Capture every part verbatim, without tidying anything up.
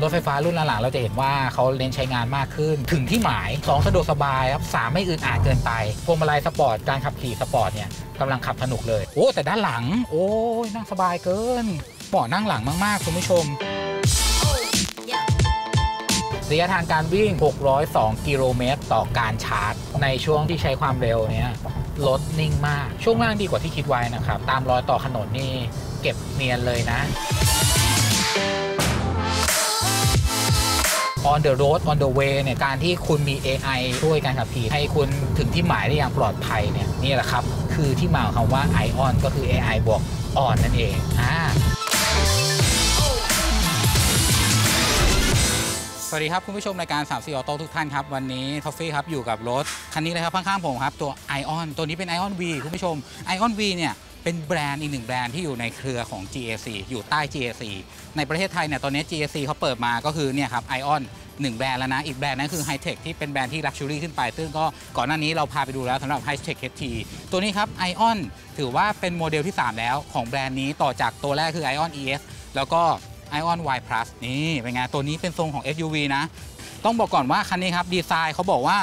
รถไฟฟ้ารุ่นหลังๆเราจะเห็นว่าเขาเน้นใช้งานมากขึ้นถึงที่หมายสองสะดวกสบายครับสามไม่อึดอัดเกินไปพวงมาลัยสปอร์ตการขับขี่สปอร์ตเนี่ยกำลังขับสนุกเลยโอ้แต่ด้านหลังโอ้ยนั่งสบายเกินเบาะนั่งหลังมากๆคุณผู้ชมระยะทางการวิ่งหกร้อยสองกิโลเมตรต่อการชาร์จในช่วงที่ใช้ความเร็วเนี้ยรถนิ่งมากช่วงล่างดีกว่าที่คิดไว้นะครับตามรอยต่อถนนนี่เก็บเนียนเลยนะ On the road on the way เนี่ยการที่คุณมี เอ ไอ ช่วยการขับขี่ให้คุณถึงที่หมายได้อย่างปลอดภัยเนี่ยนี่แหละครับคือที่มาของคำว่า ไอ ออน ก็คือ เอ ไอ บวก ออน นั่นเองอ่าสวัสดีครับคุณผู้ชมรายการ สาม สี่ ออโต้ทุกท่านครับวันนี้ท็อฟฟี่ครับอยู่กับรถคันนี้เลยครับข้างๆผมครับตัว ไอ ออน ตัวนี้เป็น ไอ ออน วี คุณผู้ชม ไอ ออน วี เนี่ยเป็นแบรนด์อีกหนึ่งแบรนด์ที่อยู่ในเครือของ จี เอ ซี อยู่ใต้ จี เอ ซี ในประเทศไทยเนี่ยตอนนี้ จี เอ ซี เขาเปิดมาก็คือเนี่ยครับ ไอ ออน หนึ่งแบรนด์แล้วนะอีกแบรนด์นั้นคือ ไฮเทค ที่เป็นแบรนด์ที่ ลักชัวรี่ ขึ้นไปซึ่งก็ก่อนหน้านี้เราพาไปดูแล้วสำหรับ ไฮเทค เอช ที ตัวนี้ครับ ไอ ออน ถือว่าเป็นโมเดลที่สามแล้วของแบรนด์นี้ต่อจากตัวแรกคือ ไอ ออน อี เอส แล้วก็ไอ ออน วาย พลัส นี่เป็นไงตัวนี้เป็นทรงของ เอส ยู วี นะต้องบอกก่อนว่าคันนี้ครับดีไซน์เขาบอกว่าม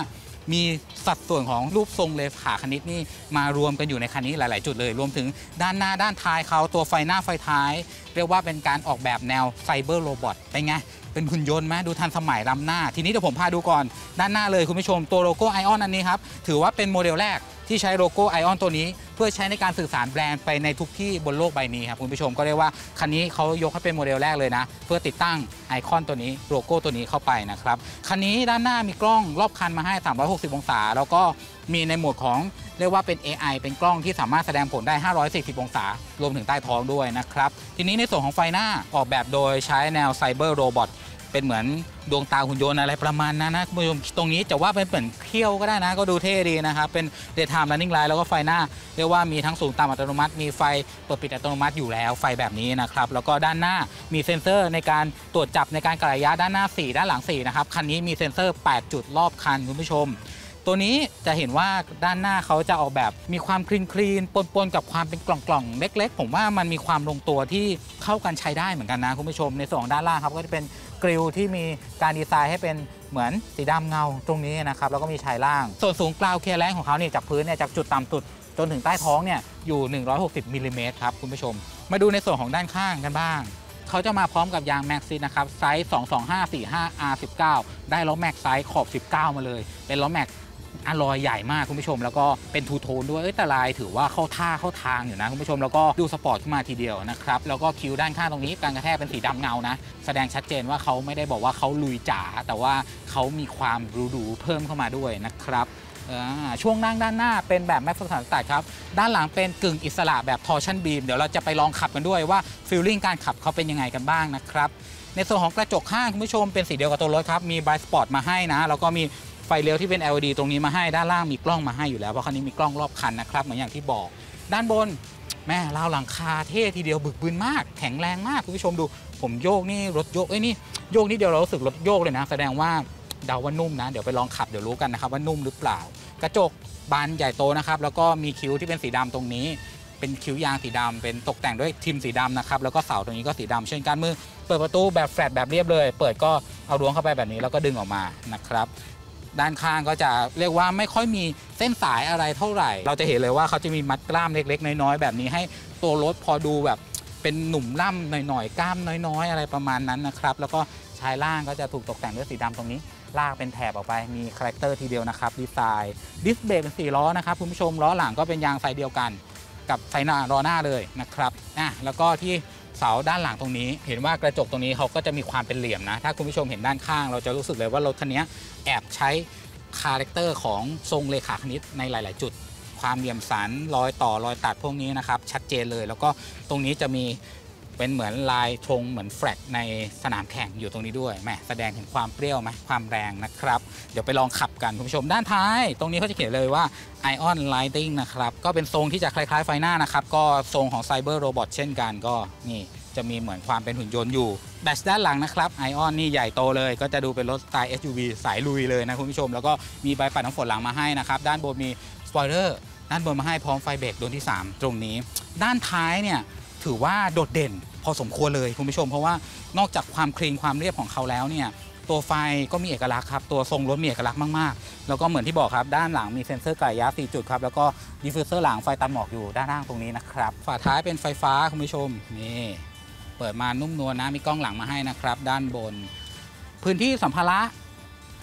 ีสัดส่วนของรูปทรงเลขาคณิตนี่มารวมกันอยู่ในคันนี้หลายๆจุดเลยรวมถึงด้านหน้าด้านท้ายเขาตัวไฟหน้าไฟท้ายเรียกว่าเป็นการออกแบบแนวไซเบอร์โรบอทเป็นไงเป็นหุ่นยนต์ไหมดูทันสมัยล้ำหน้าทีนี้เดี๋ยวผมพาดูก่อนด้านหน้าเลยคุณผู้ชมตัวโลโก้ ไอ ออน อันนี้ครับถือว่าเป็นโมเดลแรกที่ใช้โลโก้ ไอ ออน ตัวนี้เพื่อใช้ในการสื่อสารแบรนด์ไปในทุกที่บนโลกใบนี้ครับคุณผู้ชมก็เรียกว่าคันนี้เขายกให้เป็นโมเดลแรกเลยนะเพื่อติดตั้งไอคอนตัวนี้โลโก้ตัวนี้เข้าไปนะครับคันนี้ด้านหน้ามีกล้องรอบคันมาให้สามร้อยหกสิบองศาแล้วก็มีในโหมดของเรียกว่าเป็น เอ ไอ เป็นกล้องที่สามารถแสดงผลได้ห้าร้อยสี่สิบองศารวมถึงใต้ท้องด้วยนะครับทีนี้ในส่วนของไฟหน้าออกแบบโดยใช้แนวไซเบอร์โรบอทเป็นเหมือนดวงตาหุ่นยนต์อะไรประมาณนั้นนะคุณผู้ชมตรงนี้จะว่าเป็นเหมือนเขี้ยวก็ได้นะก็ดูเท่ดีนะครับเป็น เดย์ ไทม์ รันนิ่ง ไลท์ แล้วก็ไฟหน้าเรียกว่ามีทั้งสูงต่ำอัตโนมัติมีไฟเปิดปิดอัตโนมัติอยู่แล้วไฟแบบนี้นะครับแล้วก็ด้านหน้ามีเซ็นเซอร์ในการตรวจจับในการกะระยะด้านหน้าสี่ด้านหลังสี่นะครับคันนี้มีเซ็นเซอร์แปดจุดรอบคันคุณผู้ชมตัวนี้จะเห็นว่าด้านหน้าเขาจะออกแบบมีความคลีนๆปนๆกับความเป็นกล่องๆเล็กๆผมว่ามันมีความลงตัวที่เข้ากันใช้ได้เหมือนกันนะคุณผู้ชมในส่วนของด้านล่างครับก็จะเป็นกริลที่มีการดีไซน์ให้เป็นเหมือนสีดำเงาตรงนี้นะครับแล้วก็มีชายล่างส่วนสูงกราวเคลียร์แรงของเขาเนี่ยจากพื้นเนี่ยจากจุดต่ำสุดจนถึงใต้ท้องเนี่ยอยู่หนึ่งร้อยหกสิบมิลลิเมตรครับคุณผู้ชมมาดูในส่วนของด้านข้างกันบ้างเขาจะมาพร้อมกับยางแม็กซิสนะครับไซส์สอง สอง ห้า สี่ ห้า อาร์ สิบเก้าได้ล้อแม็กไซส์ขอบสิบเก้ามาเลยเป็นล้อแม็กอลอยใหญ่มากคุณผู้ชมแล้วก็เป็นทูโทนด้วยแต่ลายถือว่าเข้าท่าเข้าทางอยู่นะคุณผู้ชมแล้วก็ดูสปอร์ตขึ้นมาทีเดียวนะครับแล้วก็คิ้วด้านข้างตรงนี้การกระแทกเป็นสีดำเงานะแสดงชัดเจนว่าเขาไม่ได้บอกว่าเขาลุยจ๋าแต่ว่าเขามีความดูๆเพิ่มเข้ามาด้วยนะครับช่วงนั่งด้านหน้าเป็นแบบแม็กซ์สันสไตล์ครับด้านหลังเป็นกึ่งอิสระแบบทอร์ชันบีมเดี๋ยวเราจะไปลองขับกันด้วยว่าฟีลลิ่งการขับเขาเป็นยังไงกันบ้างนะครับในส่วนของกระจกข้างคุณผู้ชมเป็นสีเดียวกับตัวรถครับมีไบสปอร์ตมาให้นะแล้วก็มีไฟเลี้ยวที่เป็น แอล อี ดี ตรงนี้มาให้ด้านล่างมีกล้องมาให้อยู่แล้วเพราะคันนี้มีกล้องรอบคันนะครับเหมือนอย่างที่บอกด้านบนแม่ราวหลังคาเท่ทีเดียวบึกบึนมากแข็งแรงมากคุณผู้ชมดูผมโยกนี่รถโยกเอ้ยนี่โยกนี่เดียวเรารู้สึกรถโยกเลยนะแสดงว่าเดาว่านุ่มนะเดี๋ยวไปลองขับเดี๋ยวรู้กันนะครับว่านุ่มหรือเปล่ากระจกบานใหญ่โตนะครับแล้วก็มีคิ้วที่เป็นสีดำตรงนี้เป็นคิ้วยางสีดำเป็นตกแต่งด้วยทิมสีดำนะครับแล้วก็เสาตรงนี้ก็สีดำเช่นกันมือเปิดประตูแบบแฟลตแบบเรียบเลยเปิดก็เอาล้วงเข้าไปแบบนี้แล้วก็ดึงออกมานะครับด้านข้างก็จะเรียกว่าไม่ค่อยมีเส้นสายอะไรเท่าไหร่เราจะเห็นเลยว่าเขาจะมีมัดกล้ามเล็กๆน้อยๆแบบนี้ให้ตัวรถพอดูแบบเป็นหนุ่มล่ำหน่อยๆกล้ามน้อยๆอะไรประมาณนั้นนะครับแล้วก็ชายล่างก็จะถูกตกแต่งด้วยสีดำตรงนี้ลากเป็นแถบออกไปมีคาแรคเตอร์ทีเดียวนะครับดีไซน์ดิสเบรกเป็นสี่ล้อนะครับคุณผู้ชมล้อหลังก็เป็นยางไซส์เดียวกันกับไซส์หน้าล้อหน้าเลยนะครับอ่ะแล้วก็ที่เสาด้านหลังตรงนี้เห็นว่ากระจกตรงนี้เขาก็จะมีความเป็นเหลี่ยมนะถ้าคุณผู้ชมเห็นด้านข้างเราจะรู้สึกเลยว่ารถคันนี้แอบใช้คาแรคเตอร์ของทรงเลขาคณิตในหลายๆจุดความเหลี่ยมสันรอยต่อรอยตัดพวกนี้นะครับชัดเจนเลยแล้วก็ตรงนี้จะมีเป็นเหมือนลายธงเหมือนแฟลกในสนามแข่งอยู่ตรงนี้ด้วยแม่แสดงถึงความเปรี้ยวไหมความแรงนะครับเดี๋ยวไปลองขับกันคุณผู้ชมด้านท้ายตรงนี้เขาจะเขียนเลยว่า ไอ ออน ไลท์ติ้ง นะครับก็เป็นทรงที่จะคล้ายๆไฟหน้านะครับก็ทรงของไซเบอร์โรบอทเช่นกันก็นี่จะมีเหมือนความเป็นหุ่นยนต์อยู่แบตด้านหลังนะครับ ไอ ออน นี่ใหญ่โตเลยก็จะดูเป็นรถสไตล์ เอส ยู วี สายลุยเลยนะคุณผู้ชมแล้วก็มีใบปัดน้ำฝนหลังมาให้นะครับด้านบนมีสปอยเลอร์ด้านบนมาให้พร้อมไฟเบรกดวงที่สามตรงนี้ด้านท้ายเนี่ยถือว่าโดดเด่น พอสมควรเลยคุณผู้ชมเพราะว่านอกจากความคลีนความเรียบของเขาแล้วเนี่ยตัวไฟก็มีเอกลักษณ์ครับตัวทรงรถมีเอกลักษณ์มากๆแล้วก็เหมือนที่บอกครับด้านหลังมีเซ็นเซอร์ไกลระยะสี่จุดครับแล้วก็ดิฟฟิวเซอร์หลังไฟตัดหมอกอยู่ด้านล่างตรงนี้นะครับฝาท้ายเป็นไฟฟ้าคุณผู้ชมนี่เปิดมานุ่มนวลนะมีกล้องหลังมาให้นะครับด้านบนพื้นที่สัมภาระ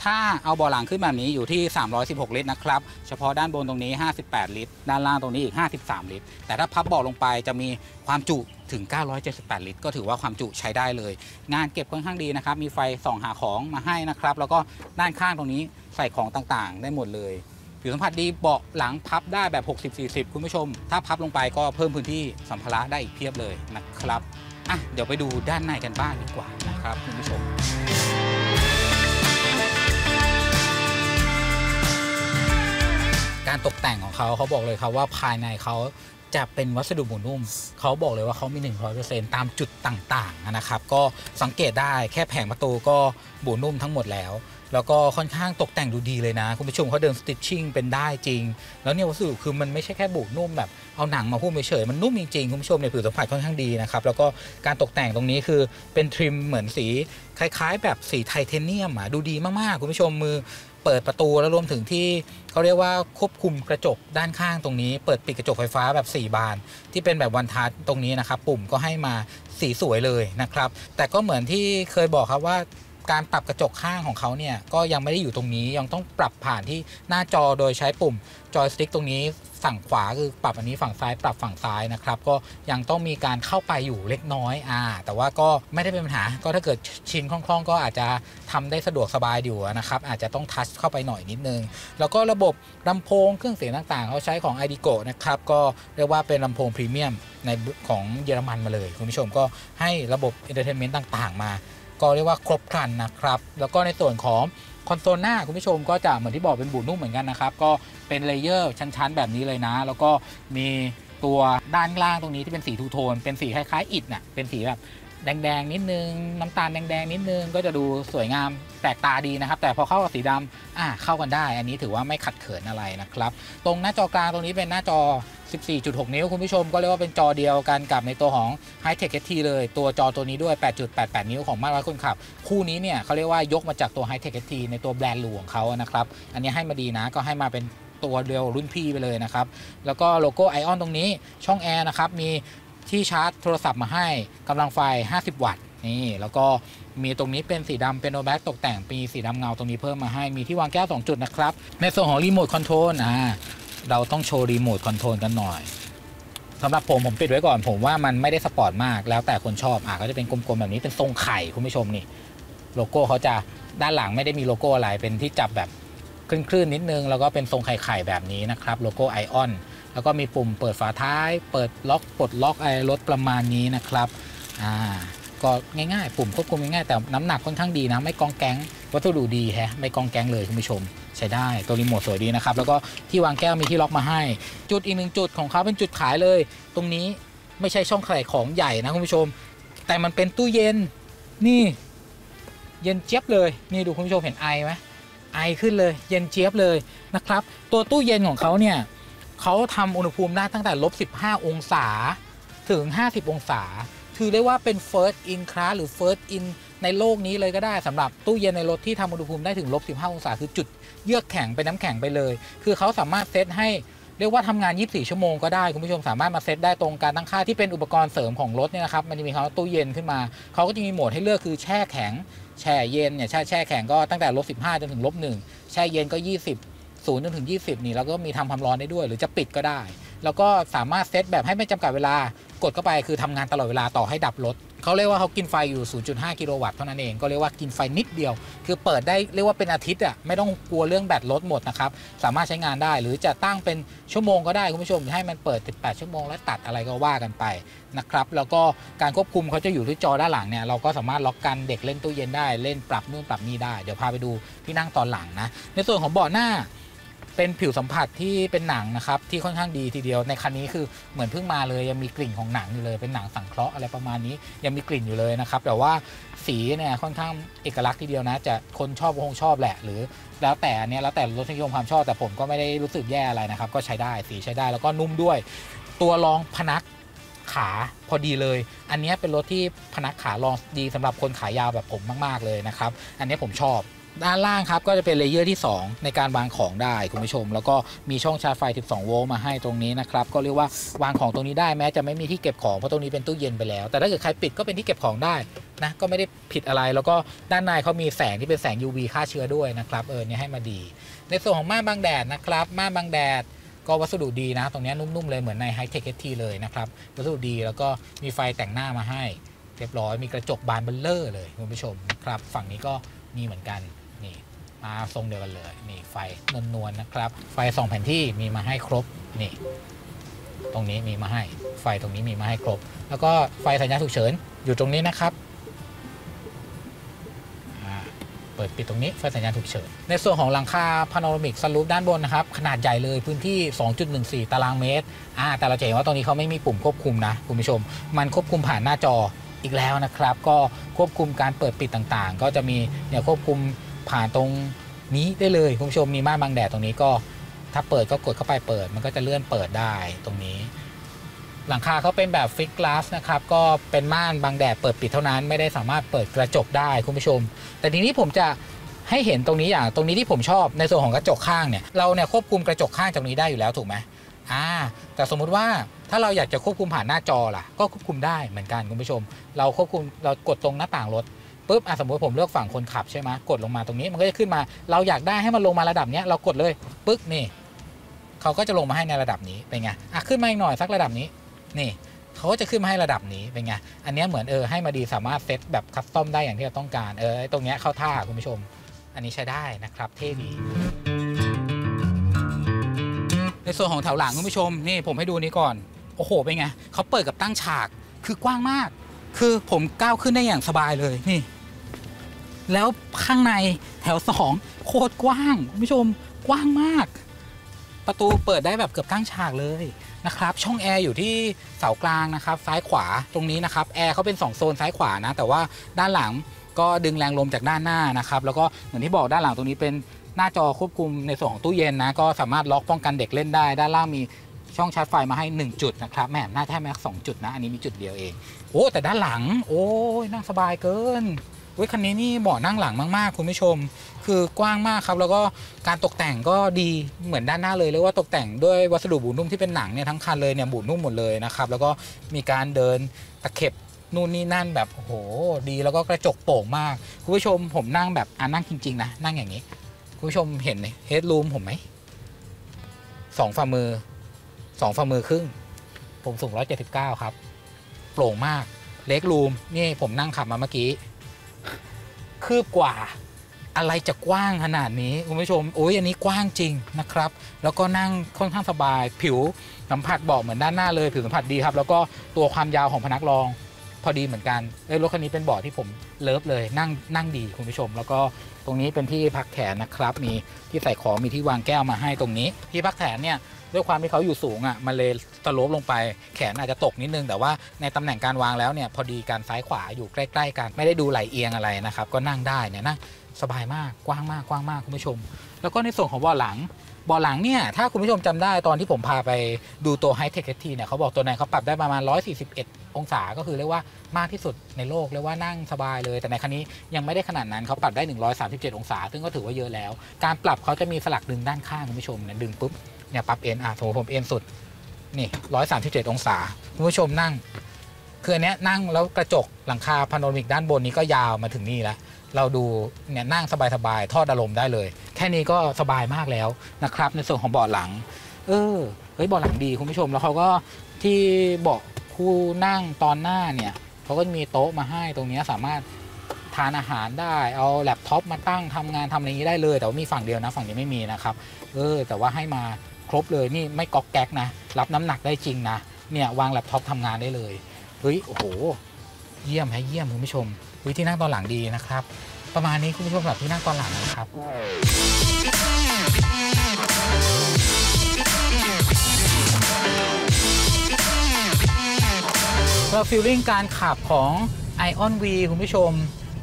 ถ้าเอาเบาะหลังขึ้นแบบนี้อยู่ที่สามร้อยสิบหกลิตรนะครับเฉพาะด้านบนตรงนี้ห้าสิบแปดลิตรด้านล่างตรงนี้อีกห้าสิบสามลิตรแต่ถ้าพับเบาะลงไปจะมีความจุถึงเก้าร้อยเจ็ดสิบแปดลิตรก็ถือว่าความจุใช้ได้เลยงานเก็บค่อนข้างดีนะครับมีไฟส่องหาของมาให้นะครับแล้วก็ด้านข้างตรงนี้ใส่ของต่างๆได้หมดเลยผิวสัมผัสดีเบาะหลังพับได้แบบ หกสิบ สี่สิบ คุณผู้ชมถ้าพับลงไปก็เพิ่มพื้นที่สัมภาระได้อีกเพียบเลยนะครับอ่ะเดี๋ยวไปดูด้านในกันบ้างดีกว่านะครับคุณผู้ชมการตกแต่งของเขาเขาบอกเลยครับว่าภายในเขาจะเป็นวัสดุหมุนนุ่มเขาบอกเลยว่าเขามี หนึ่งร้อยเปอร์เซ็นต์ ตามจุดต่างๆนะครับก็สังเกตได้แค่แผงประตูก็หมุนนุ่มทั้งหมดแล้วแล้วก็ค่อนข้างตกแต่งดูดีเลยนะคุณผู้ชมเขาเดินสติชชิ่งเป็นได้จริงแล้วเนี่ยวัสดุคือมันไม่ใช่แค่บุนุ่มแบบเอาหนังมาหุ้มเฉยมันนุ่มจริงๆคุณผู้ชมในผิวสัมผัสค่อนข้างดีนะครับแล้วก็การตกแต่งตรงนี้คือเป็นทริมเหมือนสีคล้ายๆแบบสีไทเทเนียมอ่ะดูดีมากๆคุณผู้ชมมือเปิดประตูแล้วรวมถึงที่เขาเรียกว่าควบคุมกระจกด้านข้างตรงนี้เปิดปิดกระจกไฟฟ้าแบบสี่บานที่เป็นแบบวันทัชตรงนี้นะครับปุ่มก็ให้มาสีสวยเลยนะครับแต่ก็เหมือนที่เคยบอกครับว่าการปรับกระจกข้างของเขาเนี่ยก็ยังไม่ได้อยู่ตรงนี้ยังต้องปรับผ่านที่หน้าจอโดยใช้ปุ่มจอยสติ๊กตรงนี้ฝั่งขวาคือปรับอันนี้ฝั่งซ้ายปรับฝั่งซ้ายนะครับก็ยังต้องมีการเข้าไปอยู่เล็กน้อยอ่าแต่ว่าก็ไม่ได้เป็นปัญหาก็ถ้าเกิดชินคล่องๆก็อาจจะทำได้สะดวกสบายอยู่นะครับอาจจะต้องทัชเข้าไปหน่อยนิดนึงแล้วก็ระบบลำโพงเครื่องเสียงต่างๆเขาใช้ของ ไอ ดี โก นะครับก็เรียกว่าเป็นลำโพงพรีเมียมในของเยอรมันมาเลยคุณผู้ชมก็ให้ระบบเอนเตอร์เทนเมนต์ต่างๆมาก็เรียกว่าครบครันนะครับแล้วก็ในส่วนของคอนโซลหน้าคุณผู้ชมก็จะเหมือนที่บอกเป็นบุนุ่มเหมือนกันนะครับก็เป็นเลเยอร์ชั้นๆแบบนี้เลยนะแล้วก็มีตัวด้านล่างตรงนี้ที่เป็นสีทูโทนเป็นสีคล้ายๆอิฐน่ะเป็นสีแบบแดงๆนิดนึงน้ำตาลแดงๆนิดนึงก็จะดูสวยงามแปลกตาดีนะครับแต่พอเข้ากับสีดำอ่ะเข้ากันได้อันนี้ถือว่าไม่ขัดเขินอะไรนะครับตรงหน้าจอกลางตรงนี้เป็นหน้าจอ สิบสี่จุดหก นิ้วคุณผู้ชมก็เรียกว่าเป็นจอเดียวกันกับในตัวของ Hi-Tech เอส ที เลยตัวจอตัวนี้ด้วย แปดจุดแปดแปด นิ้วของมาตรวัดคนขับคู่นี้เนี่ยเขาเรียกว่ายกมาจากตัว Hi-Tech เอส ที ในตัวแบรนด์หลวงเขานะครับอันนี้ให้มาดีนะก็ให้มาเป็นตัวเดียวรุ่นพี่ไปเลยนะครับแล้วก็โลโก้ไอออนตรงนี้ช่องแอร์นะครับมีที่ชาร์จโทรศัพท์มาให้กำลังไฟห้าสิบวัตต์นี่แล้วก็มีตรงนี้เป็นสีดำเป็นโนแบ็กตกแต่งมีสีดำเงาตรงนี้เพิ่มมาให้มีที่วางแก้วสองจุดนะครับในส่วนของรีโมทคอนโทรลอ่าเราต้องโชว์รีโมทคอนโทรลกันหน่อยสำหรับผมผมปิดไว้ก่อนผมว่ามันไม่ได้สปอร์ตมากแล้วแต่คนชอบอ่ะก็จะเป็นกลมๆแบบนี้เป็นทรงไข่คุณผู้ชมนี่โลโก้เขาจะด้านหลังไม่ได้มีโลโก้อะไรเป็นที่จับแบบคลื่นๆนิดนึงแล้วก็เป็นทรงไข่ๆแบบนี้นะครับโลโก้ไอออนแล้วก็มีปุ่มเปิดฝาท้ายเปิดล็อกปลดล็อกไอ้รถประมาณนี้นะครับอ่าก็ง่ายๆปุ่มควบคุมง่ายๆแต่น้ำหนักค่อนข้างดีนะไม่กองแกงวัสดุดีแฮะไม่กองแกงเลยคุณผู้ชมใช้ได้ตัวรีโมทสวยดีนะครับแล้วก็ที่วางแก้วมีที่ล็อกมาให้จุดอีกหนึ่งจุดของเขาเป็นจุดขายเลยตรงนี้ไม่ใช่ช่องใส่ของใหญ่นะคุณผู้ชมแต่มันเป็นตู้เย็นนี่เย็นเจี๊ยบเลยนี่ดูคุณผู้ชมเห็นไอไหมไอขึ้นเลยเย็นเจี๊ยบเลยนะครับตัวตู้เย็นของเขาเนี่ยเขาทำอุณหภูมิได้ตั้งแต่ลบสิบห้าองศาถึงห้าสิบองศาถือได้ว่าเป็น first in class หรือ first in ในโลกนี้เลยก็ได้สำหรับตู้เย็นในรถที่ทำอุณหภูมิได้ถึงลบสิบห้าองศาคือจุดเยือกแข็งเป็นน้ำแข็งไปเลยคือเขาสามารถเซตให้เรียกว่าทำงานยี่สิบสี่ชั่วโมงก็ได้คุณผู้ชมสามารถมาเซตได้ตรงการตั้งค่าที่เป็นอุปกรณ์เสริมของรถเนี่ยนะครับมันจะมีคำว่าตู้เย็นขึ้นมาเขาก็จะมีโหมดให้เลือกคือแช่แข็งแช่เย็นเนี่ยแช่แช่แข็งก็ตั้งแต่ลบสิบห้าจนถึงลบหนึ่งแช่เย็นก็ยี่สิบศูนย์จนถึงยี่สิบนี่แล้วก็มีทำความร้อนได้ด้วยหรือจะปิดก็ได้แล้วก็สามารถเซตแบบให้ไม่จำกัดเวลากดเข้าไปคือทำงานตลอดเวลาต่อให้ดับรถเขาเรียกว่าเขากินไฟอยู่ ศูนย์จุดห้า กิโลวัตต์เท่านั้นเองก็เรียกว่ากินไฟนิดเดียวคือเปิดได้เรียกว่าเป็นอาทิตย์อ่ะไม่ต้องกลัวเรื่องแบตรถหมดนะครับสามารถใช้งานได้หรือจะตั้งเป็นชั่วโมงก็ได้คุณผู้ชมให้มันเปิดสิบแปดชั่วโมงแล้วตัดอะไรก็ว่ากันไปนะครับแล้วก็การควบคุมเขาจะอยู่ที่จอด้านหลังเนี่ยเราก็สามารถล็อกกันเด็กเล่นตู้เย็นได้เล่นปรับนู่นปรับนี่ได้เดี๋ยวพาไปดูที่นั่งตอนหลังนะในส่วนของเบาะหน้าเป็นผิวสัมผัสที่เป็นหนังนะครับที่ค่อนข้างดีทีเดียวในคันนี้คือเหมือนเพิ่งมาเลยยังมีกลิ่นของหนังอยู่เลยเป็นหนังสังเคราะห์อะไรประมาณนี้ยังมีกลิ่นอยู่เลยนะครับแต่ว่าสีเนี่ยค่อนข้างเอกลักษณ์ทีเดียวนะจะคนชอบคงชอบแหละหรือแล้วแต่เนี่ยแล้วแต่รสนิยมความชอบแต่ผมก็ไม่ได้รู้สึกแย่อะไรนะครับก็ใช้ได้สีใช้ได้แล้วก็นุ่มด้วยตัวรองพนัก ขาพอดีเลยอันนี้เป็นรถที่พนักขารองดีสำหรับคนขายาวแบบผมมากๆเลยนะครับอันนี้ผมชอบด้านล่างครับก็จะเป็นเลเยอร์ที่สองในการวางของได้คุณผู้ชมแล้วก็มีช่องชาร์จไฟสิบสองโวลต์มาให้ตรงนี้นะครับก็เรียกว่าวางของตรงนี้ได้แม้จะไม่มีที่เก็บของเพราะตรงนี้เป็นตู้เย็นไปแล้วแต่ถ้าเกิดใครปิดก็เป็นที่เก็บของได้นะก็ไม่ได้ผิดอะไรแล้วก็ด้านในเขามีแสงที่เป็นแสง ยู วี ฆ่าเชื้อด้วยนะครับเออเนี่ยให้มาดีในส่วนของม่านบังแดดนะครับม่านบังแดดก็วัสดุดีนะตรงนี้นุ่มๆเลยเหมือนใน High Tech เอส ที เลยนะครับวัสดุดีแล้วก็มีไฟแต่งหน้ามาให้เรียบร้อยมีกระจกบานเบลเลอร์เลยคุณผู้ชมครับฝั่งนี้ก็มีเหมือนกันนี่มาทรงเดียวกันเลยนี่ไฟนวลๆนะครับไฟสองแผ่นที่มีมาให้ครบนี่ตรงนี้มีมาให้ไฟตรงนี้มีมาให้ครบแล้วก็ไฟสัญญาณฉุกเฉินอยู่ตรงนี้นะครับเปิดปิดตรงนี้ไฟสัญญาณฉุกเฉินในส่วนของหลังคาพาโนรามิกซันรูฟด้านบนนะครับขนาดใหญ่เลยพื้นที่ สองจุดหนึ่งสี่ ตารางเมตรอ่าแต่เราจะเห็นว่าตรงนี้เขาไม่มีปุ่มควบคุมนะคุณผู้ชมมันควบคุมผ่านหน้าจออีกแล้วนะครับก็ควบคุมการเปิดปิดต่างๆก็จะมีเนี่ยควบคุมผ่านตรงนี้ได้เลยคุณผู้ชมมีม่านบังแดดตรงนี้ก็ถ้าเปิดก็กดเข้าไปเปิดมันก็จะเลื่อนเปิดได้ตรงนี้หลังคาเขาเป็นแบบฟิกกลาสนะครับก็เป็นม่านบังแดดเปิดปิดเท่านั้นไม่ได้สามารถเปิดกระจกได้คุณผู้ชมแต่ทีนี้ผมจะให้เห็นตรงนี้อย่างตรงนี้ที่ผมชอบในส่วนของกระจกข้างเนี่ยเราเนี่ยควบคุมกระจกข้างจากนี้ได้อยู่แล้วถูกไหมอ่าแต่สมมุติว่าถ้าเราอยากจะควบคุมผ่านหน้าจอล่ะก็ควบคุมได้เหมือนกันคุณผู้ชมเราควบคุมเรากดตรงหน้าต่างรถปุ๊บอ่ะสมมติผมเลือกฝั่งคนขับใช่ไหมกดลงมาตรงนี้มันก็จะขึ้นมาเราอยากได้ให้มันลงมาระดับนี้เรากดเลยปึ๊บนี่เขาก็จะลงมาให้ในระดับนี้เป็นไงอ่ะขึ้นมาอีกหน่อยสักระดับนี้นี่เขาก็จะขึ้นมาให้ระดับนี้เป็นไงอันนี้เหมือนเออให้มาดีสามารถเซตแบบคัสตอมได้อย่างที่เราต้องการเออตรงนี้เข้าท่าคุณผู้ชมอันนี้ใช้ได้นะครับเท่ดีในส่วนของแถวหลังคุณผู้ชมนี่ผมให้ดูนี้ก่อนโอ้โหเป็นไงเขาเปิดกับตั้งฉากคือกว้างมากคือผมก้าวขึ้นได้อย่างสบายเลยนี่แล้วข้างในแถวสองโคตรกว้างคุณผู้ชมกว้างมากประตูเปิดได้แบบเกือบตั้งฉากเลยนะครับช่องแอร์อยู่ที่เสากลางนะครับซ้ายขวาตรงนี้นะครับแอร์เขาเป็นสองโซนซ้ายขวานะแต่ว่าด้านหลังก็ดึงแรงลมจากด้านหน้านะครับแล้วก็เหมือนที่บอกด้านหลังตรงนี้เป็นหน้าจอควบคุมในส่วนของตู้เย็นนะก็สามารถล็อกป้องกันเด็กเล่นได้ด้านล่างมีช่องชาร์จไฟมาให้หนึ่งจุดนะครับแหม่หน้าแท้แม็กซ์สองจุดนะอันนี้มีจุดเดียวเองโอ้แต่ด้านหลังโอ้ยนั่งสบายเกินเว้ยคันนี้นี่เบาะนั่งหลังมากๆคุณผู้ชมคือกว้างมากครับแล้วก็การตกแต่งก็ดีเหมือนด้านหน้าเลยเรียกว่าตกแต่งด้วยวัสดุบูดนุ่มที่เป็นหนังเนี่ยทั้งคันเลยเนี่ยบูดนุ่มหมดเลยนะครับแล้วก็มีการเดินตะเข็บนู่นนี่นั่นแบบโอ้โหดีแล้วก็กระจกโป่งมากคุณผู้ชมผมนั่งแบบอ่านั่งจริงๆนะนั่งอย่างนี้คุณผู้ชมเห็นเฮดรูมผมไหมสองฝ่ามือสองฝ่ามือครึ่งผมสูงหนึ่งร้อยเจ็ดสิบเก้าครับโปร่งมากเล็กรูมนี่ผมนั่งขับมาเมื่อกี้คืบกว่าอะไรจะกว้างขนาดนี้คุณผู้ชมโอ้ยอันนี้กว้างจริงนะครับแล้วก็นั่งค่อนข้างสบายผิวสัมผัสบอกเหมือนด้านหน้าเลยผิวสัมผัสดีครับแล้วก็ตัวความยาวของพนักรองพอดีเหมือนกันเอ้ยรถคันนี้เป็นเบาะที่ผมเลิฟเลยนั่งนั่งดีคุณผู้ชมแล้วก็ตรงนี้เป็นที่พักแขนนะครับมีที่ใส่ของมีที่วางแก้วมาให้ตรงนี้ที่พักแขนเนี่ยด้วยความที่เขาอยู่สูงอ่ะมันเลยสโลปลงไปแขนอาจจะตกนิดนึงแต่ว่าในตำแหน่งการวางแล้วเนี่ยพอดีการซ้ายขวาอยู่ใกล้ๆกันไม่ได้ดูไหลเอียงอะไรนะครับก็นั่งได้เนี่ยนั่งสบายมากกว้างมากกว้างมากคุณผู้ชมแล้วก็ในส่วนของเบาะหลังเบาะหลังเนี่ยถ้าคุณผู้ชมจำได้ตอนที่ผมพาไปดูตัว High Tech เอส ที เนี่ยเขาบอกตัวไหนเขาปรับได้ประมาณหนึ่งร้อยสี่สิบเอ็ดองศาก็คือเรียกว่ามากที่สุดในโลกเรียกว่านั่งสบายเลยแต่ในคันนี้ยังไม่ได้ขนาดนั้นเขาปรับได้หนึ่งร้อยสามสิบเจ็ดองศาซึ่งก็ถือว่าเยอะแล้วการปรับเขาจะมีสลักดึงด้านข้างคุณผู้ชมเนี่ยดึงปุ๊บเนี่ยปรับเอ็นอ่ะโถผมเอ็นสุดนี่หนึ่งร้อยสามสิบเจ็ดองศาคุณผู้ชมนั่งคืออันเนี้ยนั่งแล้วกระจกหลังคาพาโนรามิกด้านบนนี้ก็ยาวมาถึงนี่แล้วเราดูเนี่ยนั่งสบายๆทอดอารมณ์ได้เลยแค่นี้ก็สบายมากแล้วนะครับในส่วนของเบาะหลังเออเฮ้ยเบาะหลังดีคุณผู้ชมแล้วเขาก็ที่เบาะคู่นั่งตอนหน้าเนี่ยเขาก็มีโต๊ะมาให้ตรงนี้สามารถทานอาหารได้เอาแล็ปท็อปมาตั้งทำงานทำอะไรอย่างนี้ได้เลยแต่ว่ามีฝั่งเดียวนะฝั่งนี้ไม่มีนะครับเออแต่ว่าให้มาครบเลยนี่ไม่ก๊อกแก๊กนะรับน้ำหนักได้จริงนะเนี่ยวางแล็ปท็อปทำงานได้เลยเฮ้ยโอ้โหเยี่ยมฮะเยี่ยมคุณผู้ชมวิธีนั่งตอนหลังดีนะครับประมาณนี้คุณผู้ชมสำหรับที่นั่งตอนหลังนะครับเราฟีลลิ่งการขับของ ไอออน วี คุณผู้ชม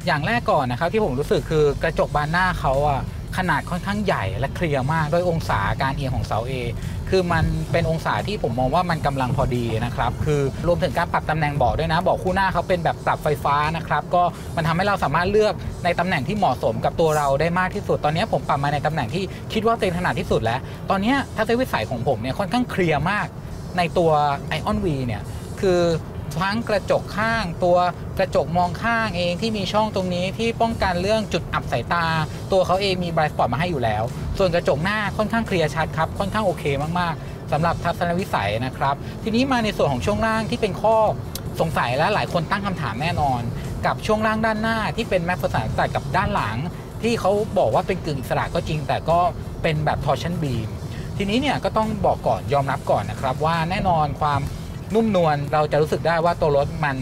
อย่างแรกก่อนนะครับที่ผมรู้สึกคือกระจกบานหน้าเขาอะ ขนาดค่อนข้างใหญ่และเคลียร์มากด้วยองศาการเอียงของเสา A คือมันเป็นองศาที่ผมมองว่ามันกำลังพอดีนะครับคือรวมถึงการปรับตำแหน่งเบาะด้วยนะเบาะคู่หน้าเขาเป็นแบบปรับไฟฟ้านะครับก็มันทำให้เราสามารถเลือกในตำแหน่งที่เหมาะสมกับตัวเราได้มากที่สุดตอนนี้ผมปรับมาในตำแหน่งที่คิดว่าตัวเองถนัดที่สุดแล้วตอนนี้ทัศนวิสัยของผมเนี่ยค่อนข้างเคลียร์มากในตัว ไอออน V เนี่ยคือทั้งกระจกข้างตัวกระจกมองข้างเองที่มีช่องตรงนี้ที่ป้องกันเรื่องจุดอับสายตาตัวเขาเองมีไบรท์สปอตมาให้อยู่แล้วส่วนกระจกหน้าค่อนข้างเคลียร์ชัดครับค่อนข้างโอเคมากๆสำหรับทัศนวิสัยนะครับทีนี้มาในส่วนของช่วงล่างที่เป็นข้อสงสัยและหลายคนตั้งคำถามแน่นอนกับช่วงล่างด้านหน้าที่เป็นแม็กซ์สายตัดกับด้านหลังที่เขาบอกว่าเป็นกึ่งอิสระก็จริงแต่ก็เป็นแบบทอร์ชันบีมทีนี้เนี่ยก็ต้องบอกก่อนยอมรับก่อนนะครับว่าแน่นอนความนุ่มนวลเราจะรู้สึกได้ว่าตัวรถมั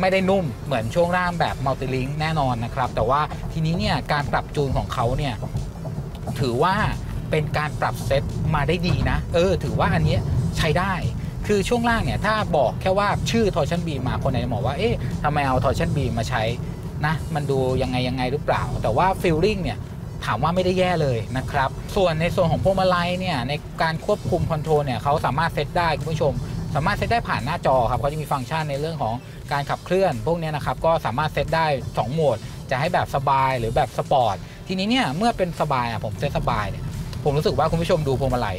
นไม่ได้นุ่มเหมือนช่วงล่างแบบมัลติลิงก์แน่นอนนะครับแต่ว่าทีนี้เนี่ยการปรับจูนของเขาเนี่ยถือว่าเป็นการปรับเซ็ตมาได้ดีนะเออถือว่าอันนี้ใช้ได้คือช่วงล่างเนี่ยถ้าบอกแค่ว่าชื่อทอร์ชันบีมมาคนไหนจะบอกว่าเอ๊ะทำไมเอาทอร์ชันบีมมาใช้นะมันดูยังไงยังไงหรือเปล่าแต่ว่าฟีลลิ่งเนี่ยถามว่าไม่ได้แย่เลยนะครับส่วนในส่วนของพวงมาลัยเนี่ยในการควบคุมคอนโทรลเนี่ยเขาสามารถเซ็ตได้คุณผู้ชมสามารถเซตได้ผ่านหน้าจอครับเขาจะมีฟังก์ชันในเรื่องของการขับเคลื่อนพวกนี้นะครับก็สามารถเซตได้สองโหมดจะให้แบบสบายหรือแบบสปอร์ตทีนี้เนี่ยเมื่อเป็นสบายอ่ะผมเซตสบายเนี่ยผมรู้สึกว่าคุณผู้ชมดูพวงมาลัย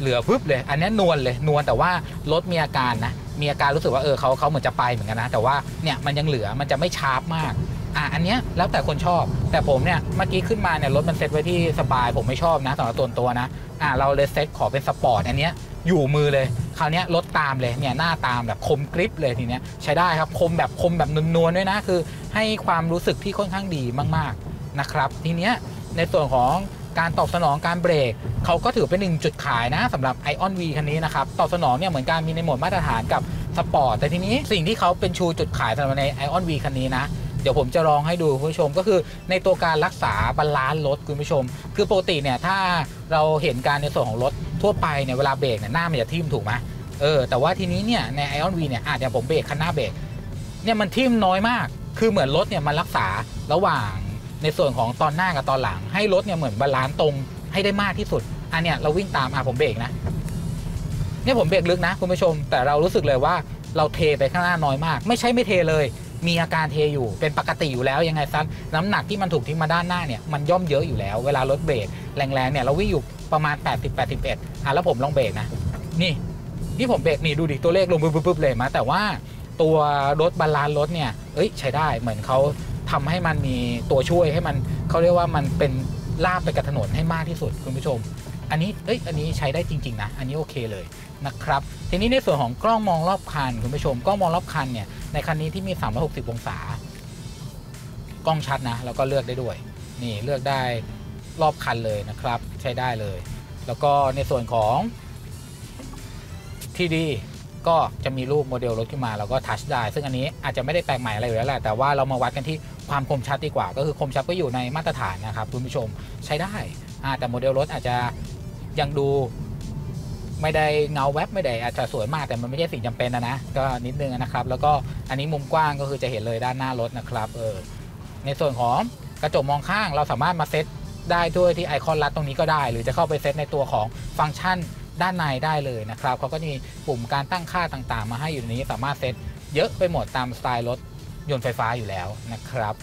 เหลือพึบเลยอันนี้นวลเลยนวลแต่ว่ารถมีอาการนะมีอาการรู้สึกว่าเออเขาเขาเหมือนจะไปเหมือนกันนะแต่ว่าเนี่ยมันยังเหลือมันจะไม่ชาร์ปมากอ่ะอันนี้แล้วแต่คนชอบแต่ผมเนี่ยเมื่อกี้ขึ้นมาเนี่ยรถมันเซตไว้ที่สบายผมไม่ชอบนะสำหรับตัวตัวนะอ่ะเราเลยเซตขอเป็นสปอร์ตอันนี้อยู่มือเลยคราวนี้รถตามเลยเนี่ยหน้าตามแบบคมกริบเลยทีเนี้ยใช้ได้ครับคมแบบคมแบบนวลๆด้วยนะคือให้ความรู้สึกที่ค่อนข้างดีมากๆนะครับทีเนี้ยในส่วนของการตอบสนองการเบรกเขาก็ถือเป็นหนึ่งจุดขายนะสำหรับ ไอออน V คันนี้นะครับตอบสนองเนี่ยเหมือนการมีในโหมดมาตรฐานกับสปอร์ตแต่ทีนี้สิ่งที่เขาเป็นชูจุดขายสำหรับใน ไอออน V คันนี้นะเดี๋ยวผมจะลองให้ดูคุณผู้ชมก็คือในตัวการรักษาบาลานซ์รถคุณผู้ชมคือปกติเนี่ยถ้าเราเห็นการในส่วนของรถทั่วไปเนี่ยเวลาเบรกเนี่ยหน้ามันจะทิ่มถูกไหมเออแต่ว่าทีนี้เนี่ยใน ไอออน V เนี่ยอาจจะผมเบรกคันหน้าเบรกเนี่ยมันทิ่มน้อยมากคือเหมือนรถเนี่ยมันรักษาระหว่างในส่วนของตอนหน้ากับตอนหลังให้รถเนี่ยเหมือนบาลานซ์ตรงให้ได้มากที่สุดอันเนี้ยเราวิ่งตามอ่ะผมเบรกนะเนี่ยผมเบรกลึกนะคุณผู้ชมแต่เรารู้สึกเลยว่าเราเทไปข้างหน้าน้อยมากไม่ใช่ไม่เทเลยมีอาการเทอยู่เป็นปกติอยู่แล้วยังไงซะน้ำหนักที่มันถูกทิ้งมาด้านหน้าเนี่ยมันย่อมเยอะอยู่แล้วเวลารถเบรกแรงๆเนี่ยเราวิ่งอยู่ประมาณแปดสิบ แปดสิบเอ็ดอ่ะแล้วผมลองเบรกนะนี่นี่ผมเบรกนี่ดูดิตัวเลขลงปุ๊บๆเลยมาแต่ว่าตัวรถบาลานซ์รถเนี่ยเอ้ยใช้ได้เหมือนเขาทำให้มันมีตัวช่วยให้มันเขาเรียกว่ามันเป็นลาบไปกับถนนให้มากที่สุดคุณผู้ชมอันนี้เอ้ยอันนี้ใช้ได้จริงๆนะอันนี้โอเคเลยนะครับทีนี้ในส่วนของกล้องมองรอบคันคุณผู้ชมกล้องมองรอบคันเนี่ยในคันนี้ที่มีสามร้อยหกสิบองศากล้องชัดนะแล้วก็เลือกได้ด้วยนี่เลือกได้รอบคันเลยนะครับใช้ได้เลยแล้วก็ในส่วนของทีดีก็จะมีรูปโมเดลรถขึ้นมาแล้วก็ทัชได้ซึ่งอันนี้อาจจะไม่ได้แปลกใหม่อะไรอยู่แล้วแหละแต่ว่าเรามาวัดกันที่ความคมชัดดีกว่าก็คือคมชัดก็อยู่ในมาตรฐานนะครับคุณผู้ชมใช้ได้แต่โมเดลรถอาจจะยังดูไม่ได้เงาแวบไม่ได้อาจจะสวยมากแต่มันไม่ใช่สิ่งจำเป็นนะนะก็นิดนึงนะครับแล้วก็อันนี้มุมกว้างก็คือจะเห็นเลยด้านหน้ารถนะครับเออในส่วนของกระจกมองข้างเราสามารถมาเซตได้ด้วยที่ไอคอนลัดตรงนี้ก็ได้หรือจะเข้าไปเซตในตัวของฟังก์ชันด้านในได้เลยนะครับเขาก็มีปุ่มการตั้งค่าต่างๆมาให้อยู่ในนี้สามารถเซตเยอะไปหมดตามสไตล์รถยนต์ไฟฟ้าอยู่แล้วนะครับ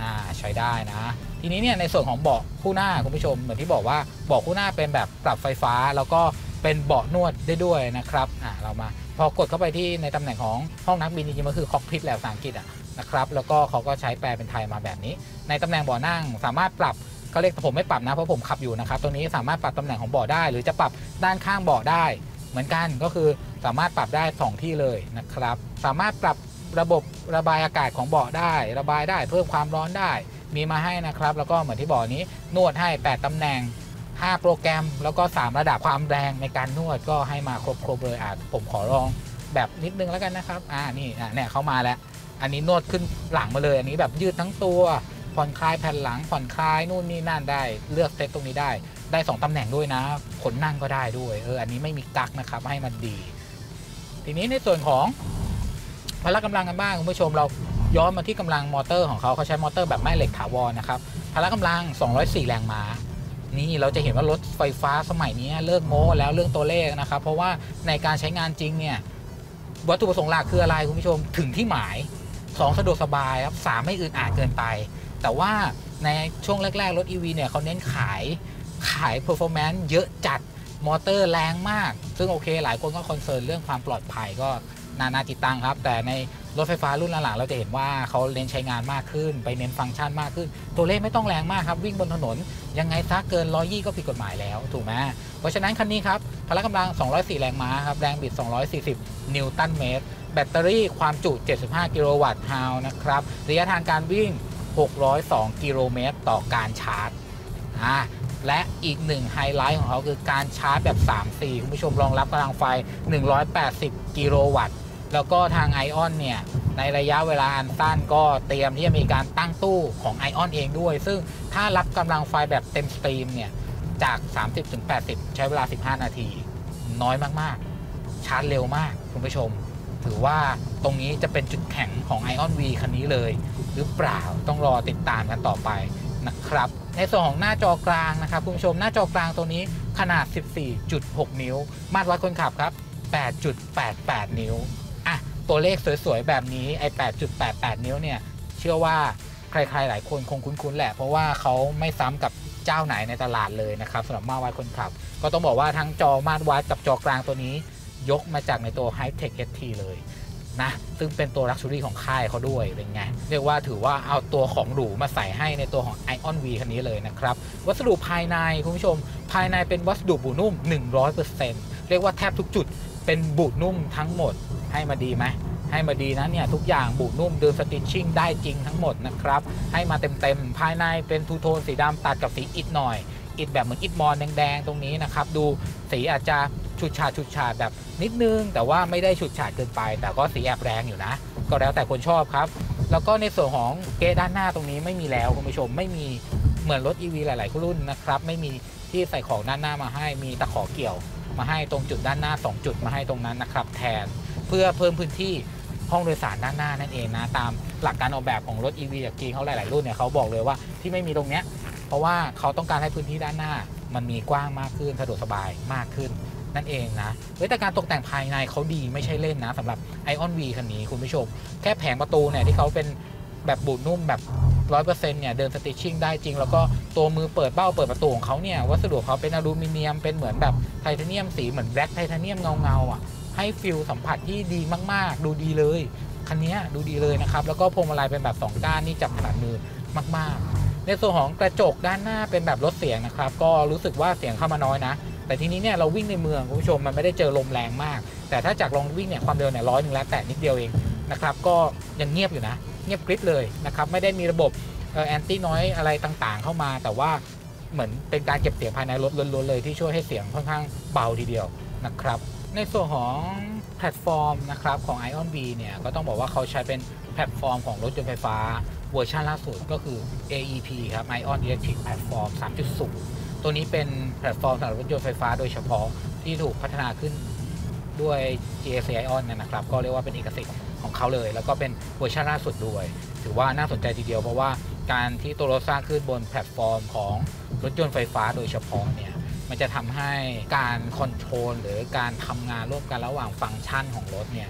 น่าใช้ได้นะทีนี้เนี่ยในส่วนของเบาะคู่หน้าคุณผู้ชมเหมือนที่บอกว่าเบาะคู่หน้าเป็นแบบปรับไฟฟ้าแล้วก็เป็นเบาะนวดได้ด้วยนะครับอ่าเรามาพอกดเข้าไปที่ในตำแหน่งของห้องนักบินจริงๆมันคือคอกพิทแล้วภาษาอังกฤษอ่ะนะครับแล้วก็เขาก็ใช้แปลเป็นไทยมาแบบนี้ในตำแหน่งเบาะนั่งสามารถปรับเขาเรียกผมไม่ปรับนะเพราะผมขับอยู่นะครับตรงนี้สามารถปรับตำแหน่งของเบาะได้หรือจะปรับด้านข้างเบาะได้เหมือนกันก็คือสามารถปรับได้สองที่เลยนะครับสามารถปรับระบบระบายอากาศของเบาะได้ระบายได้เพิ่มความร้อนได้มีมาให้นะครับแล้วก็เหมือนที่บอกนี้นวดให้แปดตำแหน่งห้าโปรแกรมแล้วก็สามระดับความแรงในการนวดก็ให้มาครบๆเลยอ่ะผมขอลองแบบนิดนึงแล้วกันนะครับอ่านี่อ่ะเนี่ยเข้ามาแล้วอันนี้นวดขึ้นหลังมาเลยอันนี้แบบยืดทั้งตัวผ่อนคลายแผ่นหลังผ่อนคลายนู่นนี่นั่นได้เลือกเซตตรงนี้ได้ได้สองตำแหน่งด้วยนะขนนั่งก็ได้ด้วยเอออันนี้ไม่มีกั๊กนะครับให้มันดีทีนี้ในส่วนของพละกำลังกันบ้างคุณผู้ชมเราย้อนมาที่กำลังมอเตอร์ของเขาเขาใช้มอเตอร์แบบแม่เหล็กถาวรนะครับพละกำลังสองร้อยสี่แรงม้า นี่เราจะเห็นว่ารถไฟฟ้าสมัยนี้เลิกโม้แล้วเรื่องตัวเลขนะครับเพราะว่าในการใช้งานจริงเนี่ยวัตถุประสงค์หลักคืออะไรคุณผู้ชมถึงที่หมายสองสะดวกสบายครับสามไม่อึดอัดเกินไปแต่ว่าในช่วงแรกๆรถ อี วี เนี่ยเขาเน้นขายขาย performance เยอะจัดมอเตอร์แรงมากซึ่งโอเคหลายคนก็คอนเซิร์นเรื่องความปลอดภัยก็นานาจิตตังครับแต่ในรถไฟฟ้ารุ่นหลังๆเราจะเห็นว่าเขาเน้นใช้งานมากขึ้นไปเน้นฟังก์ชันมากขึ้นตัวเลขไม่ต้องแรงมากครับวิ่งบนถนนยังไงถ้าเกินหนึ่งร้อยยี่สิบก็ผิดกฎหมายแล้วถูกไหมเพราะฉะนั้นคันนี้ครับพละกำลังสองร้อยสี่แรงม้าครับแรงบิดสองร้อยสี่สิบนิวตันเมตรแบตเตอรี่ความจุเจ็ดสิบห้ากิโลวัตต์ฮาวนะครับระยะทางการวิ่งหกร้อยสองกิโลเมตรต่อการชาร์จอ่าและอีกหนึ่งไฮไลท์ของเขาคือการชาร์จแบบ สาม ซี คุณผู้ชมรองรับพลังไฟหนึ่งร้อยแปดสิบกิโลวัตต์แล้วก็ทาง ไอออน เนี่ยในระยะเวลาอันสั้นก็เตรียมที่จะมีการตั้งตู้ของ ไอออน เองด้วยซึ่งถ้ารับกำลังไฟแบบเต็มสตรีมเนี่ยจาก สามสิบถึงแปดสิบ ใช้เวลาสิบห้านาทีน้อยมากๆชาร์จเร็วมากคุณผู้ชมถือว่าตรงนี้จะเป็นจุดแข็งของ ไอออน วี คันนี้เลยหรือเปล่าต้องรอติดตามกันต่อไปนะครับในส่วนของหน้าจอกลางนะครับคุณผู้ชมหน้าจอกลางตัวนี้ขนาด สิบสี่จุดหก นิ้วมาตรวัดคนขับครับ แปดจุดแปดแปด นิ้วอ่ะตัวเลขสวยๆแบบนี้ไอ้ แปดจุดแปดแปด นิ้วเนี่ยเชื่อว่าใครๆหลายคนคงคุ้นๆแหละเพราะว่าเขาไม่ซ้ำกับเจ้าไหนในตลาดเลยนะครับสำหรับมาตรวัดคนขับก็ต้องบอกว่าทั้งจอมาตรวัดกับจอกลางตัวนี้ยกมาจากในตัว Hi-Tech เอส ที เลยนะซึ่งเป็นตัว Luxury ของค่ายเขาด้วยเป็นไงเรียกว่าถือว่าเอาตัวของหรูมาใส่ให้ในตัวของ ไอออน วี คันนี้เลยนะครับวัสดุภายในคุณผู้ชมภายในเป็นวัสดุบูนุ่ม หนึ่งร้อยเปอร์เซ็นต์ เรียกว่าแทบทุกจุดเป็นบูนุ่มทั้งหมดให้มาดีไหมให้มาดีนะเนี่ยทุกอย่างบูนุ่มเดินสติชชิ่งได้จริงทั้งหมดนะครับให้มาเต็มๆภายในเป็นทูโทนสีดำตัดกับสีอิฐหน่อยอิฐแบบเหมือนอิฐมอนแดงๆตรงนี้นะครับดูสีอาจจะฉุดฉาดฉุดฉาดแบบนิดนึงแต่ว่าไม่ได้ฉุดฉาดเกินไปแต่ก็สีแอบแรงอยู่นะก็แล้วแต่คนชอบครับแล้วก็ในส่วนของเกะด้านหน้าตรงนี้ไม่มีแล้วคุณผู้ชมไม่มีเหมือนรถ อี วี หลายๆรุ่นนะครับไม่มีที่ใส่ของด้านหน้ามาให้มีตะขอเกี่ยวมาให้ตรงจุดด้านหน้าสองจุดมาให้ตรงนั้นนะครับแทนเพื่อเพิ่มพื้นที่ห้องโดยสารด้านหน้านั่นเองนะตามหลักการออกแบบของรถ อี วี จากจีนเขาหลายๆรุ่นเนี่ยเขาบอกเลยว่าที่ไม่มีตรงเนี้ยเพราะว่าเขาต้องการให้พื้นที่ด้านหน้ามันมีกว้างมากขึ้นสะดวกสบายมากขึ้นนั่นเองนะแต่การตกแต่งภายในเขาดีไม่ใช่เล่นนะสำหรับ ไอออน วี คันนี้คุณผู้ชมแค่แผงประตูเนี่ยที่เขาเป็นแบบบูดนุ่มแบบ หนึ่งร้อยเปอร์เซ็นต์ เนี่ยเดินสติชชิ่งได้จริงแล้วก็ตัวมือเปิดเบ้าเปิดประตูของเขาเนี่ยวัสดุเขาเป็นอลูมิเนียมเป็นเหมือนแบบไทเทเนียมสีเหมือนแบล็คไทเทเนียมเงาๆอ่ะให้ฟิลสัมผัสที่ดีมากๆดูดีเลยคันนี้ดูดีเลยนะครับแล้วก็พวงมาลัยเป็นแบบสองด้านนี่จับถนัดมือมากๆในส่วนของกระจกด้านหน้าเป็นแบบลดเสียงนะครับก็รู้สึกว่าเสียงเข้ามาน้อยนะแต่ทีนี้เนี่ยเราวิ่งในเมืองคุณผู้ชมมันไม่ได้เจอลมแรงมากแต่ถ้าจากลองวิ่งเนี่ยความเร็วเนี่ยร้อยหนึ่งแล้วแต่นิดเดียวเองนะครับก็ยังเงียบอยู่นะเงียบกริบเลยนะครับไม่ได้มีระบบแอนตี้นอยซ์อะไรต่างๆเข้ามาแต่ว่าเหมือนเป็นการเก็บเสียงภายในรถล้วนๆเลยที่ช่วยให้เสียงค่อนข้างเบาทีเดียวนะครับในส่วนของแพลตฟอร์มนะครับของ ไอออน วี เนี่ยก็ต้องบอกว่าเขาใช้เป็นแพลตฟอร์มของรถยนต์ไฟฟ้าเวอร์ชันล่าสุดก็คือ เอ อี พี ครับ ไอออน Electric Platform สามจุดศูนย์ ตัวนี้เป็นแพลตฟอร์มสำหรับรถยนต์ไฟฟ้าโดยเฉพาะที่ถูกพัฒนาขึ้นด้วย จี เอ ซี ไอออน นะครับก็เรียกว่าเป็นเอกสิทธิ์ของเขาเลยแล้วก็เป็นเวอร์ชันล่าสุดด้วยถือว่าน่าสนใจทีเดียวเพราะว่าการที่ตัวรถสร้างขึ้นบนแพลตฟอร์มของรถยนต์ไฟฟ้าโดยเฉพาะเนี่ยมันจะทำให้การคอนโทรลหรือการทำงานร่วมกันระหว่างฟังก์ชันของรถเนี่ย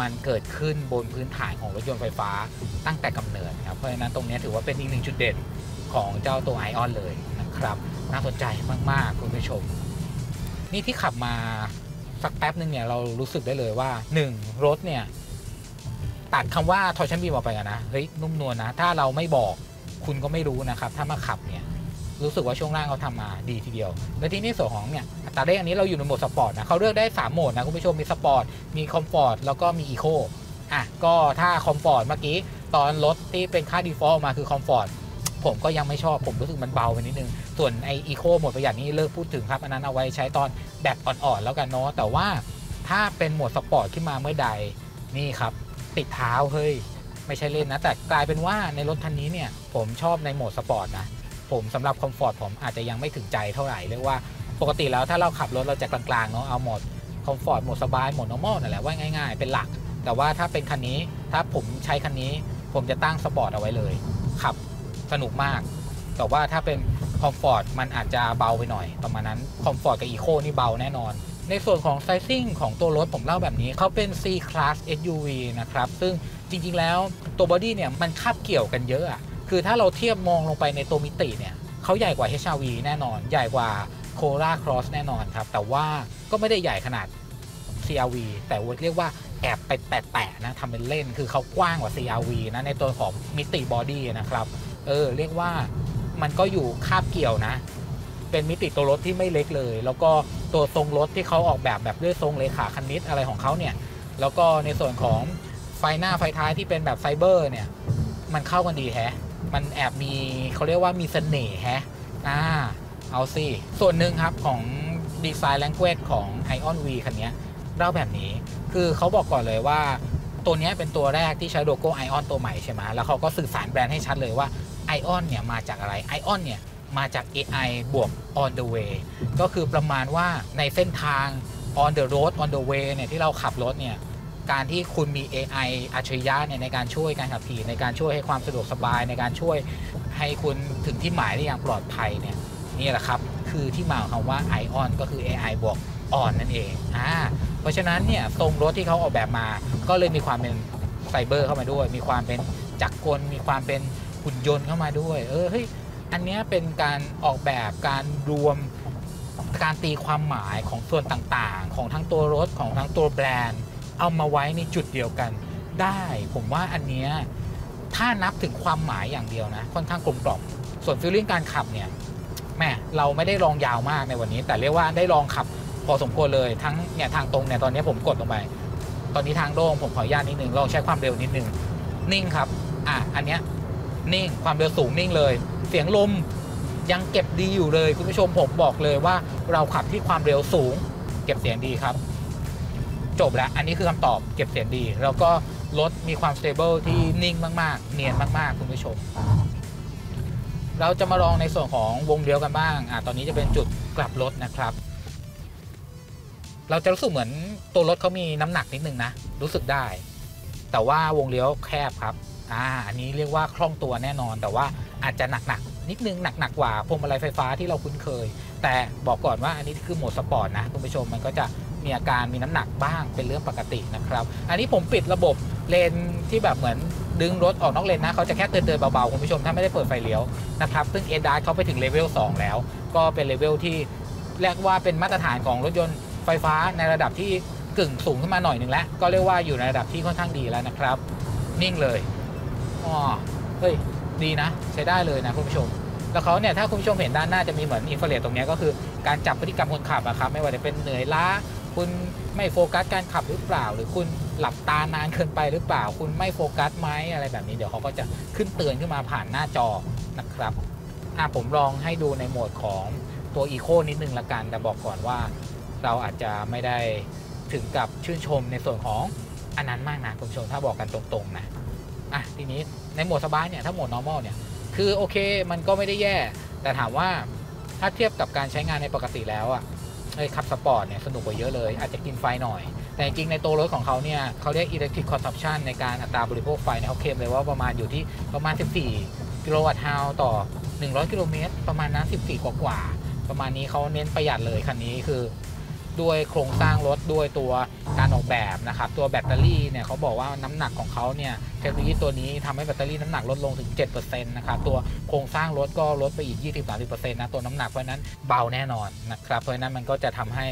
มันเกิดขึ้นบนพื้นฐานของรถยนต์ไฟฟ้าตั้งแต่กำเนิดครับเพราะฉะนั้นตรงนี้ถือว่าเป็นอีกหนึ่งจุดเด่นของเจ้าตัว ไอออน เลยนะครับน่าสนใจมากๆคุณผู้ชมนี่ที่ขับมาสักแป๊บนึงเนี่ยเรารู้สึกได้เลยว่าหนึ่งรถเนี่ยตัดคำว่าทอร์ชันบีมออกไปกันนะเฮ้ยนุ่มนวลนะถ้าเราไม่บอกคุณก็ไม่รู้นะครับถ้ามาขับเนี่ยรู้สึกว่าช่วงล่างเขาทำมาดีทีเดียวและที่นี่ส่วนของเนี่ยอัตราเร่งอันนี้เราอยู่ในโหมดสปอร์ตนะเขาเลือกได้สามโหมดนะคุณผู้ชมมีสปอร์ตมีคอมฟอร์ตแล้วก็มีอีโคอ่ะก็ถ้าคอมฟอร์ตเมื่อกี้ตอนรถที่เป็นค่า default มาคือคอมฟอร์ตผมก็ยังไม่ชอบผมรู้สึกมันเบาไปนิดนึงส่วนไออีโคโหมดประหยัดนี่เลิกพูดถึงครับอันนั้นเอาไว้ใช้ตอนแบตอ่อนๆแล้วกันเนาะแต่ว่าถ้าเป็นโหมดสปอร์ตขึ้นมาเมื่อใดนี่ครับติดเท้าเฮ้ยไม่ใช่เล่นนะแต่กลายเป็นว่าในรถคันนี้เนี่ยผมชอบในโหมดสปอร์ตนะผมสำหรับคอมฟอร์ตผมอาจจะยังไม่ถึงใจเท่าไหร่เรียกว่าปกติแล้วถ้าเราขับรถเราจะกลางๆเนาะเอาโหมดคอมฟอร์ตโหมดสบายโหมด normal นั่นแหละว่าง่ายๆเป็นหลักแต่ว่าถ้าเป็นคันนี้ถ้าผมใช้คันนี้ผมจะตั้งสปอร์ตเอาไว้เลยขับสนุกมากแต่ว่าถ้าเป็น คอมฟอร์ตมันอาจจะเบาไปหน่อยประมาณนั้นคอมฟอร์ตกับอีโคนี่เบาแน่นอนในส่วนของไซซิ่งของตัวรถผมเล่าแบบนี้เขาเป็น C Class เอส ยู วี นะครับซึ่งจริงๆแล้วตัวบอดี้เนี่ยมันคาบเกี่ยวกันเยอะอะคือถ้าเราเทียบมองลงไปในตัวมิติเนี่ยเขาใหญ่กว่า เอช อาร์ วี แน่นอนใหญ่กว่า Corolla Cross แน่นอนครับแต่ว่าก็ไม่ได้ใหญ่ขนาด ซี อาร์ วี แต่ว่าเรียกว่าแอบไปแปะๆนะทำเป็นเล่นคือเขากว้างกว่า ซี อาร์ วี นะในตัวของมิติบอดี้นะครับเออเรียกว่ามันก็อยู่คาบเกี่ยวนะเป็นมิติตัวรถที่ไม่เล็กเลยแล้วก็ตัวทรงรถที่เขาออกแบบแบบด้วยทรงเลขาคณิตอะไรของเขาเนี่ยแล้วก็ในส่วนของไฟหน้าไฟท้ายที่เป็นแบบไฟเบอร์เนี่ยมันเข้ากันดีแฮะมันแอบมีเขาเรียกว่ามีเสน่ห์แฮะอ่าเอาสิส่วนหนึ่งครับของดีไซน์แลงเกวจของ ไอออน V คันนี้เล่าแบบนี้คือเขาบอกก่อนเลยว่าตัวนี้เป็นตัวแรกที่ใช้โลโก้ ไอออน ตัวใหม่ใช่ไหมแล้วเขาก็สื่อสารแบรนด์ให้ชัดเลยว่า ไอออน เนี่ยมาจากอะไร ไอออน เนี่ยมาจาก เอ ไอ บวก on the way ก็คือประมาณว่าในเส้นทาง on the road on the way เนี่ยที่เราขับรถเนี่ยการที่คุณมี เอ ไอ อัจฉริยะเนี่ยในการช่วยการขับขี่ในการช่วยให้ความสะดวกสบายในการช่วยให้คุณถึงที่หมายได้อย่างปลอดภัยเนี่ยนี่แหละครับคือที่มาของคำว่า ไอออน ก็คือ เอ ไอ บวก on นั่นเองอ่าเพราะฉะนั้นเนี่ยทรงรถที่เขาออกแบบมาก็เลยมีความเป็นไซเบอร์เข้ามาด้วยมีความเป็นจักรกลมีความเป็นหุ่นยนต์เข้ามาด้วยเออเฮ้ยอันนี้เป็นการออกแบบการรวมการตีความหมายของส่วนต่างๆของทั้งตัวรถของทั้งตัวแบรนด์เอามาไว้ในจุดเดียวกันได้ผมว่าอันนี้ถ้านับถึงความหมายอย่างเดียวนะค่อนข้างกลมกล่อมส่วนฟีลลิ่งการขับเนี่ยแม่เราไม่ได้ลองยาวมากในวันนี้แต่เรียกว่าได้ลองขับพอสมควรเลยทั้งเนี่ยทางตรงเนี่ยตอนนี้ผมกดลงไปตอนนี้ทางโล่งผมขออนุญาตนิดนึงลองใช้ความเร็วนิดนึงนิ่งครับอ่ะอันเนี้ยนิ่งความเร็วสูงนิ่งเลยเสียงลมยังเก็บดีอยู่เลยคุณผู้ชมผมบอกเลยว่าเราขับที่ความเร็วสูงเก็บเสียงดีครับจบแล้วอันนี้คือคำตอบเก็บเสียงดีแล้วก็รถมีความ stable ที่นิ่งมากๆเนียนมากๆคุณผู้ชมเราจะมาลองในส่วนของวงเลี้ยวกันบ้างอ่ะตอนนี้จะเป็นจุดกลับรถนะครับเราจะรู้สึกเหมือนตัวรถเขามีน้ำหนักนิดนึงนะรู้สึกได้แต่ว่าวงเลี้ยวแคบครับอ่าอันนี้เรียกว่าคล่องตัวแน่นอนแต่ว่าอาจจะหนักๆนิดนึงหนักๆกว่าพวงมาลัยไฟฟ้าที่เราคุ้นเคยแต่บอกก่อนว่าอันนี้คือโหมดสปอร์ตนะคุณผู้ชมมันก็จะมีอาการมีน้ำหนักบ้างเป็นเรื่องปกตินะครับอันนี้ผมปิดระบบเลนที่แบบเหมือนดึงรถออกนอกเลนนะเขาจะแค่เตือนๆเบาๆคุณผู้ชมถ้าไม่ได้เปิดไฟเลี้ยวนะครับซึ่ง เอ ดี เอ เขาไปถึงเลเวลสองแล้วก็เป็นเลเวลที่เรียกว่าเป็นมาตรฐานของรถยนต์ไฟฟ้าในระดับที่กึ่งสูงขึ้นมาหน่อยนึงแล้วก็เรียกว่าอยู่ในระดับที่ค่อนข้างดีแล้วนะครับนิ่งเลยอ๋อเฮ้ยดีนะใช้ได้เลยนะคุณผู้ชมแล้วเขาเนี่ยถ้าคุณผู้ชมเห็นด้านหน้าจะมีเหมือนอินฟราเรดตรงนี้ก็คือการจับพฤติกรรมคนขับนะครับไม่ว่าจะเป็นเหนื่อยล้าคุณไม่โฟกัสการขับหรือเปล่าหรือคุณหลับตานานเกินไปหรือเปล่าคุณไม่โฟกัสไหมอะไรแบบนี้เดี๋ยวเขาก็จะขึ้นเตือนขึ้นมาผ่านหน้าจอนะครับอ่ะผมลองให้ดูในโหมดของตัวอีโคนิดนึงละกันแต่บอกก่อนว่าเราอาจจะไม่ได้ถึงกับชื่นชมในส่วนของอันนั้นมากนะคุณผู้ชมถ้าบอกกันตรงๆนะอ่ะทีนี้ในโหมดสบายเนี่ยถ้าโหมด normal เนี่ยคือโอเคมันก็ไม่ได้แย่แต่ถามว่าถ้าเทียบกับการใช้งานในปกติแล้วอ่ะไอ้ขับสปอร์ตเนี่ยสนุกกว่าเยอะเลยอาจจะกินไฟหน่อยแต่จริงในตัวรถของเขาเนี่ยเขาเรียก electric consumption ในการอัตราบริโภคไฟเนี่ยเขาเคลมเลยว่าประมาณอยู่ที่ประมาณสิบสี่กิโลวัตต์ฮาวต่อหนึ่งร้อยกิโลเมตรประมาณนั้นสิบสี่กว่าๆประมาณนี้เขาเน้นประหยัดเลยคันนี้คือด้วยโครงสร้างรถด้วยตัวการออกแบบนะครับตัวแบตเตอรี่เนี่ยเขาบอกว่าน้ำหนักของเขาเนี่ยเทคโนโลยีตัวนี้ทำให้แบตเตอรี่น้ำหนักลดลงถึง เจ็ดเปอร์เซ็นต์ นะครับตัวโครงสร้างรถก็ลดไปอีก ยี่สิบถึงสามสิบเปอร์เซ็นต์ นะตัวน้ำหนักเพราะนั้นเบาแน่นอนนะครับเพราะนั้นมันก็จะทำให้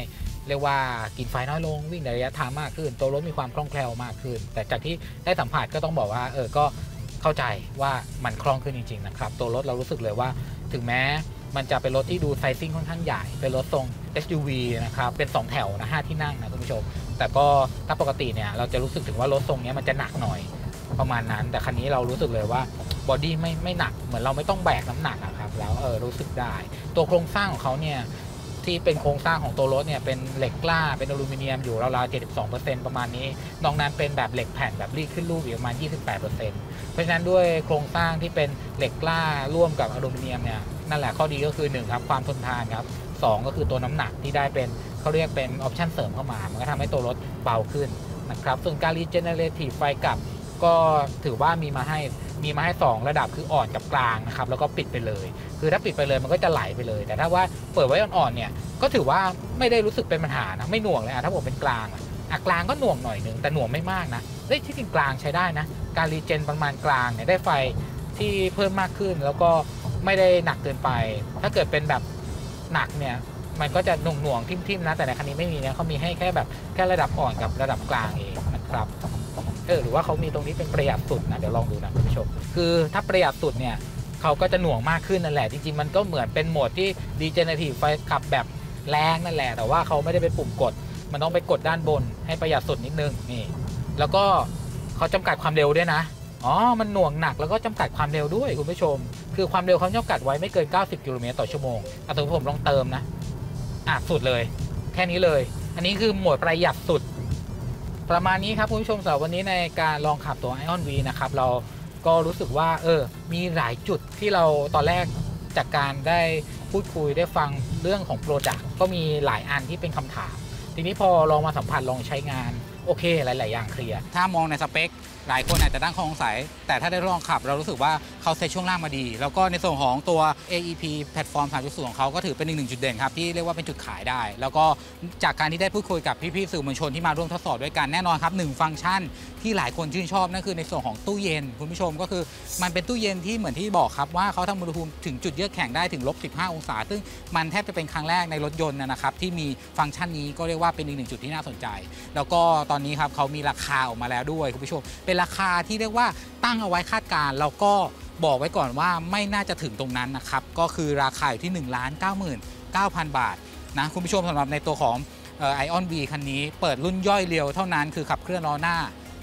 เรียกว่ากินไฟน้อยลงวิ่งในระยะทางมากขึ้นตัวรถมีความคล่องแคล่วมากขึ้นแต่จากที่ได้สัมผัสก็ต้องบอกว่าเออก็เข้าใจว่ามันคล่องขึ้นจริงๆนะครับตัวรถเรารู้สึกเลยว่าถึงแม้มันจะเป็นรถที่ดูไซซิ่งค่อนข้างใหญ่เป็นรถทรง เอส ยู วี นะครับเป็นสองแถวนะห้าที่นั่งนะคุณผู้ชมแต่ก็ถ้าปกติเนี่ยเราจะรู้สึกถึงว่ารถทรงนี้มันจะหนักหน่อยประมาณนั้นแต่คันนี้เรารู้สึกเลยว่าบอดี้ไม่ไม่หนักเหมือนเราไม่ต้องแบกน้ำหนักนะครับแล้วเออรู้สึกได้ตัวโครงสร้างของเขาเนี่ยที่เป็นโครงสร้างของตัวรถเนี่ยเป็นเหล็กกล้าเป็นอลูมิเนียมอยู่ราวๆ เจ็ดสิบสองเปอร์เซ็นต์ ประมาณนี้นอกนั้นเป็นแบบเหล็กแผ่นแบบรีดขึ้นรูปอยู่ประมาณ ยี่สิบแปดเปอร์เซ็นต์ เพราะฉะนั้นด้วยโครงสร้างที่เป็นเหล็กกล้าร่วมกับอลูมิเนียมเนี่ยนั่นแหละข้อดีก็คือหนึ่งครับความทนทานครับสองก็คือตัวน้ำหนักที่ได้เป็นเขาเรียกเป็นออปชั่นเสริมเข้ามามันก็ทำให้ตัวรถเบาขึ้นนะครับส่วนการรีเจเนเรทีฟไฟกับ ก็ถือว่ามีมาให้มีมาให้สองระดับคืออ่อนกับกลางนะครับแล้วก็ปิดไปเลยคือถ้าปิดไปเลยมันก็จะไหลไปเลยแต่ถ้าว่าเปิดไว้อ่อนๆเนี่ยก็ถือว่าไม่ได้รู้สึกเป็นปัญหานะไม่หน่วงเลยอ่ะถ้าผมเป็นกลางอ่ะกลางก็หน่วงหน่อยนึงแต่หน่วงไม่มากนะเฮ้ยที่จริงกลางใช้ได้นะการรีเจนประมาณกลางเนี่ยได้ไฟที่เพิ่มมากขึ้นแล้วก็ไม่ได้หนักเกินไปถ้าเกิดเป็นแบบหนักเนี่ยมันก็จะหน่วงหน่วงทิ่มๆนะแต่ในคันนี้ไม่มีนะเขามีให้แค่แบบแค่ระดับอ่อนกับระดับกลางเองนะครับเออหรือว่าเขามีตรงนี้เป็นประหยัดสุดนะเดี๋ยวลองดูนะคุณผู้ชมคือถ้าประหยัดสุดเนี่ยเขาก็จะหน่วงมากขึ้นนั่นแหละจริงๆมันก็เหมือนเป็นโหมดที่ดีเจเนทีฟไฟขับแบบแรงนั่นแหละแต่ว่าเขาไม่ได้ไปปุ่มกดมันต้องไปกดด้านบนให้ประหยัดสุดนิดนึงนี่แล้วก็เขาจำกัดความเร็วด้วยนะอ๋อมันหน่วงหนักแล้วก็จำกัดความเร็วด้วยคุณผู้ชมคือความเร็วเขาจำกัดไว้ไม่เกินเก้าสิบกิโลเมตรต่อชั่วโมงเอาตัวผมลองเติมนะอ่ะสุดเลยแค่นี้เลยอันนี้คือโหมดประหยัดสุดประมาณนี้ครับคุณผู้ชมสำหรับวันนี้ในการลองขับตัว ไอออน วี นะครับเราก็รู้สึกว่าเออมีหลายจุดที่เราตอนแรกจากการได้พูดคุยได้ฟังเรื่องของโปรดักต์ก็มีหลายอันที่เป็นคำถามทีนี้พอลองมาสัมผัสลองใช้งานโอเคหลายๆอย่างเคลียร์ถ้ามองในสเปคหลายคนอาจจะตั้งข้อสงสัยแต่ถ้าได้ลองขับเรารู้สึกว่าเขาเซตช่วงล่างมาดีแล้วก็ในส่วนของตัว เอ อี พี แพลตฟอร์ม สามจุดศูนย์ ของเขาก็ถือเป็นอีกหนึ่งจุดเด่นครับที่เรียกว่าเป็นจุดขายได้แล้วก็จากการที่ได้พูดคุยกับพี่ๆสื่อมวลชนที่มาร่วมทดสอบด้วยกันแน่นอนครับหนึ่งฟังก์ชันที่หลายคนชื่นชอบนั่นคือในส่วนของตู้เย็นคุณผู้ชมก็คือมันเป็นตู้เย็นที่เหมือนที่บอกครับว่าเขาทำอุณหภูมิถึงจุดเยือกแข็งได้ถึง ลบสิบห้า องศาซึ่งมันแทบจะเป็นครั้งแรกในรถยนต์นะครับที่มีฟังก์ชันนี้ก็เรียกว่าเป็นอีกหนึ่งจุดที่น่าสนใจแล้วก็ตอนนี้ครับเขามีราคาออกมาแล้วด้วยคุณผู้ชมเป็นราคาที่เรียกว่าตั้งเอาไว้คาดการแล้วก็บอกไว้ก่อนว่าไม่น่าจะถึงตรงนั้นนะครับก็คือราคาอยู่ที่ หนึ่งล้านเก้าหมื่นเก้าพัน บาทนะคุณผู้ชมสำหรับในตัวของ ไอออน วี คันนี้เปิดรุ่นย่อยเรียวเท่านั้นคือขับเคลื่อนล้อหน้า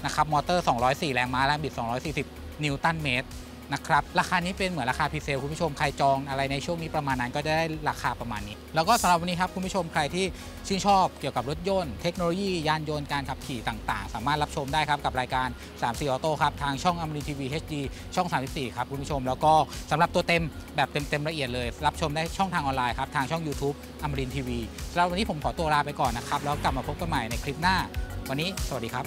นะครับมอเตอร์สองร้อยสี่แรงม้าและบิดสองร้อยสี่สิบนิวตันเมตรนะครับราคานี้เป็นเหมือนราคาพรีเซลคุณผู้ชมใครจองอะไรในช่วงนี้ประมาณนั้นก็ได้ราคาประมาณนี้แล้วก็สำหรับวันนี้ครับคุณผู้ชมใครที่ชื่นชอบเกี่ยวกับรถยนต์เทคโนโลยียานยนต์การขับขี่ต่างๆสามารถรับชมได้ครับกับรายการสาม สี่ Auto ครับทางช่องอมรินทร์ทีวี เอช ดี ช่องสามสิบสี่ครับคุณผู้ชมแล้วก็สำหรับตัวเต็มแบบเต็มๆละเอียดเลยรับชมได้ช่องทางออนไลน์ครับทางช่อง YouTube อมรินทร์ทีวีสำหรับวันนี้ผมขอตัวลาไปก่อนนะครับแล้วกลับมาพบกันใหม่ในคลิปหน้าวันนี้สวัสดีครับ